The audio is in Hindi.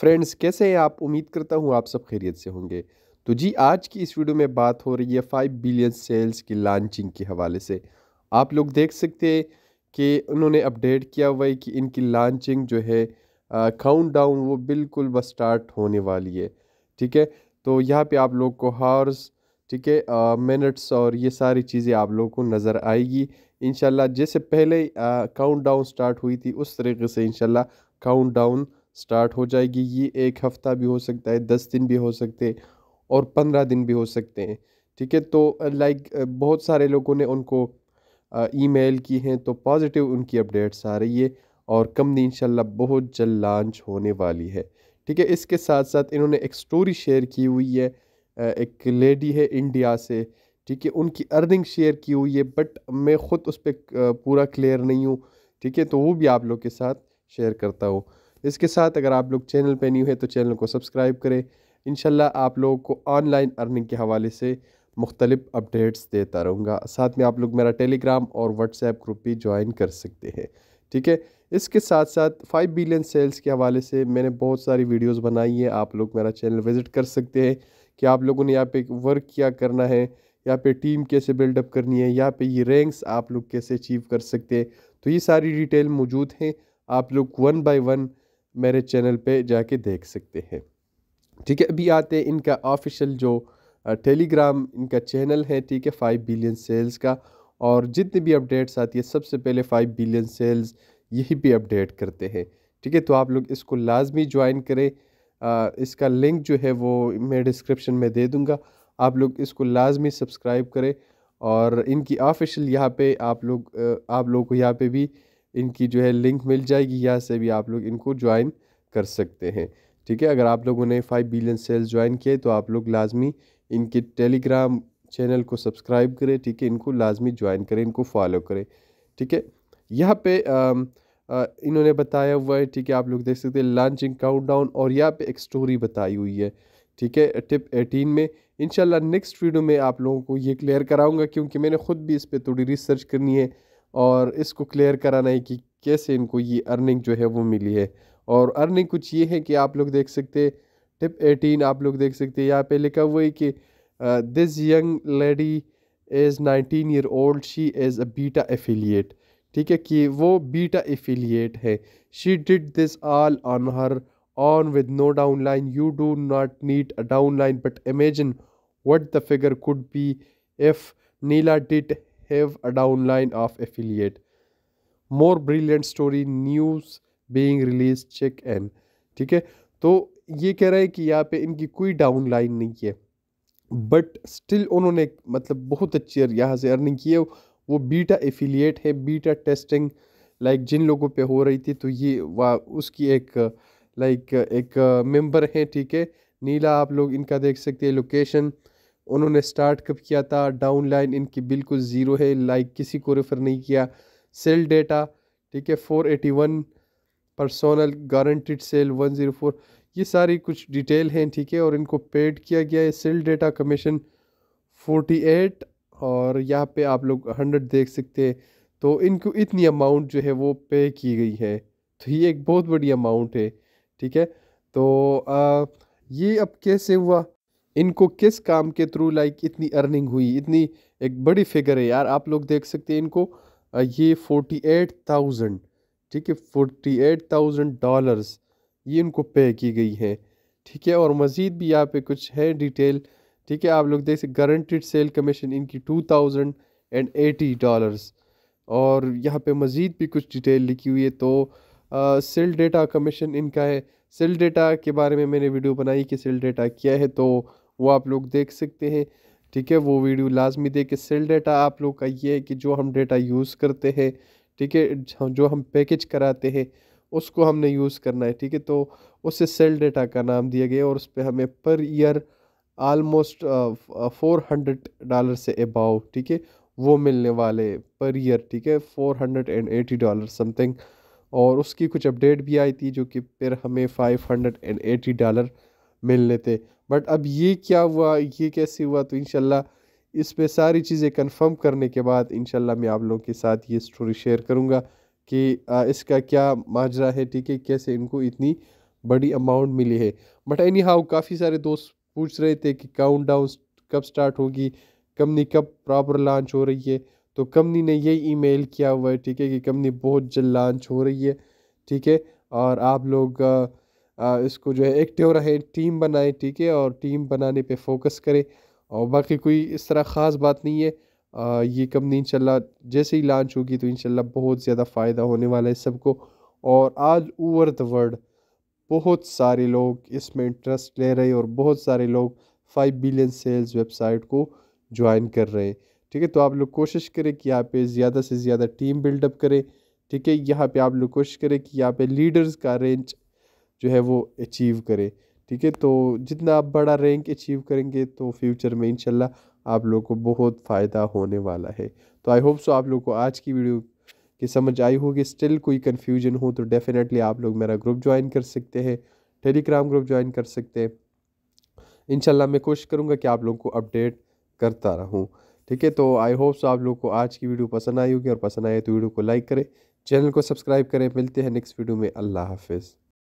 फ्रेंड्स कैसे हैं आप। उम्मीद करता हूँ आप सब खैरियत से होंगे। तो जी आज की इस वीडियो में बात हो रही है 5 बिलियन सेल्स की लॉन्चिंग के हवाले से। आप लोग देख सकते हैं कि उन्होंने अपडेट किया हुआ है कि इनकी लॉन्चिंग जो है काउंटडाउन वो बिल्कुल बस स्टार्ट होने वाली है। ठीक है, तो यहाँ पे आप लोग को हावर्स, ठीक है, मिनट्स और ये सारी चीज़ें आप लोगों को नज़र आएगी इंशाल्लाह। जैसे पहले काउंटडाउन स्टार्ट हुई थी उस तरीके से इंशाल्लाह काउंटडाउन स्टार्ट हो जाएगी। ये एक हफ़्ता भी हो सकता है, 10 दिन भी हो सकते हैं और 15 दिन भी हो सकते हैं। ठीक है, तो लाइक बहुत सारे लोगों ने उनको ईमेल की हैं तो पॉजिटिव उनकी अपडेट्स आ रही है और कंपनी इंशाल्लाह बहुत जल्द लॉन्च होने वाली है। ठीक है, इसके साथ साथ इन्होंने एक स्टोरी शेयर की हुई है, एक लेडी है इंडिया से, ठीक है, उनकी अर्निंग शेयर की हुई है बट मैं ख़ुद उस पर पूरा क्लियर नहीं हूँ। ठीक है, तो वो भी आप लोग के साथ शेयर करता हूँ। इसके साथ अगर आप लोग चैनल पे न्यू है तो चैनल को सब्सक्राइब करें, इंशाल्लाह आप लोगों को ऑनलाइन अर्निंग के हवाले से मुख्तलिफ़ अपडेट्स देता रहूँगा। साथ में आप लोग मेरा टेलीग्राम और व्हाट्सएप ग्रुप भी ज्वाइन कर सकते हैं। ठीक है, इसके साथ साथ 5 बिलियन सेल्स के हवाले से मैंने बहुत सारी वीडियोस बनाई है, आप लोग मेरा चैनल विज़िट कर सकते हैं कि आप लोगों ने यहाँ पे वर्क क्या करना है, यहाँ पे टीम कैसे बिल्डअप करनी है, यहाँ पे ये रैंक्स आप लोग कैसे अचीव कर सकते हैं। तो ये सारी डिटेल मौजूद हैं, आप लोग 1 बाय 1 मेरे चैनल पे जाके देख सकते हैं। ठीक है, अभी आते हैं इनका ऑफिशियल जो टेलीग्राम इनका चैनल है, ठीक है, 5 बिलियन सेल्स का, और जितने भी अपडेट्स आती है सबसे पहले 5 बिलियन सेल्स यही पे अपडेट करते हैं। ठीक है, तो आप लोग इसको लाजमी ज्वाइन करें। इसका लिंक जो है वो मैं डिस्क्रिप्शन में दे दूँगा, आप लोग इसको लाजमी सब्सक्राइब करें। और इनकी ऑफिशियल यहाँ पे आप लोग को यहाँ पे भी इनकी जो है लिंक मिल जाएगी, यहाँ से भी आप लोग इनको ज्वाइन कर सकते हैं। ठीक है, अगर आप लोगों ने 5 बिलियन सेल्स ज्वाइन किए तो आप लोग लाजमी इनके टेलीग्राम चैनल को सब्सक्राइब करें। ठीक है, इनको लाजमी ज्वाइन करें, इनको फॉलो करें। ठीक है, यहाँ पे इन्होंने बताया हुआ है, ठीक है, आप लोग देख सकते हैं लॉन्चिंग काउंटडाउन, और यहाँ पे एक स्टोरी बताई हुई है। ठीक है, टिप 18 में इंशाल्लाह नेक्स्ट वीडियो में आप लोगों को ये क्लियर कराऊंगा, क्योंकि मैंने ख़ुद भी इस पे थोड़ी रिसर्च करनी है और इसको क्लियर कराना है कि कैसे इनको ये अर्निंग जो है वो मिली है। और अर्निंग कुछ ये है कि आप लोग देख सकते टिप 18, आप लोग देख सकते यहाँ पर लिखा हुआ है कि this young lady is 19 year old, she is a beta affiliate. ठीक है, कि वो बीटा एफिलिएट है। She did this all on her on with no down line, you do not need a down line but imagine what the figure could be if Neela did have a down line of affiliate. More brilliant story news being release check in. ठीक है, तो ये कह रहा है कि यहाँ पे इनकी कोई डाउन लाइन नहीं है बट स्टिल उन्होंने मतलब बहुत अच्छी यहाँ से अर्निंग की है। वो बीटा एफिलिएट है, बीटा टेस्टिंग लाइक जिन लोगों पे हो रही थी, तो ये वाह उसकी एक लाइक एक मेंबर है। ठीक है, नीला आप लोग इनका देख सकते हैं लोकेशन, उन्होंने स्टार्ट कब किया था, डाउनलाइन इनकी बिल्कुल ज़ीरो है, लाइक किसी को रेफ़र नहीं किया। सेल डेटा, ठीक है, 481 पर्सनल गारंटीड सेल 104, ये सारी कुछ डिटेल हैं। ठीक है, और इनको पेड किया गया है। सेल डेटा कमीशन 48 और यहाँ पे आप लोग 100 देख सकते हैं। तो इनको इतनी अमाउंट जो है वो पे की गई है, तो ये एक बहुत बड़ी अमाउंट है। ठीक है, तो ये अब कैसे हुआ, इनको किस काम के थ्रू लाइक इतनी अर्निंग हुई, इतनी एक बड़ी फिगर है यार। आप लोग देख सकते हैं इनको ये 48,000, ठीक है, $48,000 ये इनको पे की गई है। ठीक है, और मज़ीद भी यहाँ पे कुछ है डिटेल। ठीक है, आप लोग देख सकते गारंटीड सेल कमीशन इनकी $2,080 और यहाँ पे मज़ीद भी कुछ डिटेल लिखी हुई है। तो सेल डेटा कमीशन इनका है, सेल डेटा के बारे में मैंने वीडियो बनाई कि सेल डेटा क्या है, तो वो आप लोग देख सकते हैं। ठीक है, वो वीडियो लाजमी देखें। सेल डेटा आप लोग का ये है कि जो हम डेटा यूज़ करते हैं, ठीक है, जो हम पैकेज कराते हैं उसको हमने यूज़ करना है। ठीक है, तो उससे सेल डेटा का नाम दिया गया और उस पर हमें पर ईयर आलमोस्ट $400 से अबाव, ठीक है, वो मिलने वाले पर ईयर। ठीक है, $480 समथिंग, और उसकी कुछ अपडेट भी आई थी जो कि फिर हमें $580 मिलने थे। बट अब ये क्या हुआ, ये कैसे हुआ, तो इंशाल्लाह इस पर सारी चीज़ें कंफर्म करने के बाद इंशाल्लाह मैं आप लोगों के साथ ये स्टोरी शेयर करूँगा कि इसका क्या माजरा है। ठीक है, कैसे इनको इतनी बड़ी अमाउंट मिली है। बट एनी हाउ काफ़ी सारे दोस्त पूछ रहे थे कि काउंटडाउन कब स्टार्ट होगी, कंपनी कब प्रॉपर लॉन्च हो रही है। तो कंपनी ने यही ईमेल किया हुआ है, ठीक है, कि कंपनी बहुत जल्द लॉन्च हो रही है, ठीक है। और आप लोग इसको जो है एक्टिव रहें, टीम बनाएं, ठीक है, और टीम बनाने पे फोकस करें। और बाकी कोई इस तरह ख़ास बात नहीं है। ये कंपनी इंशाल्लाह जैसे ही लॉन्च होगी तो इंशाल्लाह बहुत ज़्यादा फ़ायदा होने वाला है सबको। और आज ओवर द वर्ल्ड बहुत सारे लोग इसमें इंटरेस्ट ले रहे हैं और बहुत सारे लोग 5 बिलियन सेल्स वेबसाइट को ज्वाइन कर रहे हैं, ठीक है। तो आप लोग कोशिश करें कि यहाँ पे ज़्यादा से ज़्यादा टीम बिल्डअप करें, ठीक है। यहाँ पे आप लोग कोशिश करें कि यहाँ पे लीडर्स का रेंज जो है वो अचीव करें, ठीक है। तो जितना आप बड़ा रैंक अचीव करेंगे तो फ्यूचर में इंशाल्लाह आप लोग को बहुत फ़ायदा होने वाला है। तो आई होप सो आप लोग को आज की वीडियो की समझ आई होगी। स्टिल कोई कन्फ्यूजन हो तो डेफिनेटली आप लोग मेरा ग्रुप ज्वाइन कर सकते हैं, टेलीग्राम ग्रुप ज्वाइन कर सकते हैं। इंशाल्लाह मैं कोशिश करूँगा कि आप लोग को अपडेट करता रहूँ, ठीक है। तो आई होप सो आप लोग को आज की वीडियो पसंद आई होगी, और पसंद आए तो वीडियो को लाइक करें, चैनल को सब्सक्राइब करें। मिलते हैं नेक्स्ट वीडियो में। अल्लाह हाफिज़।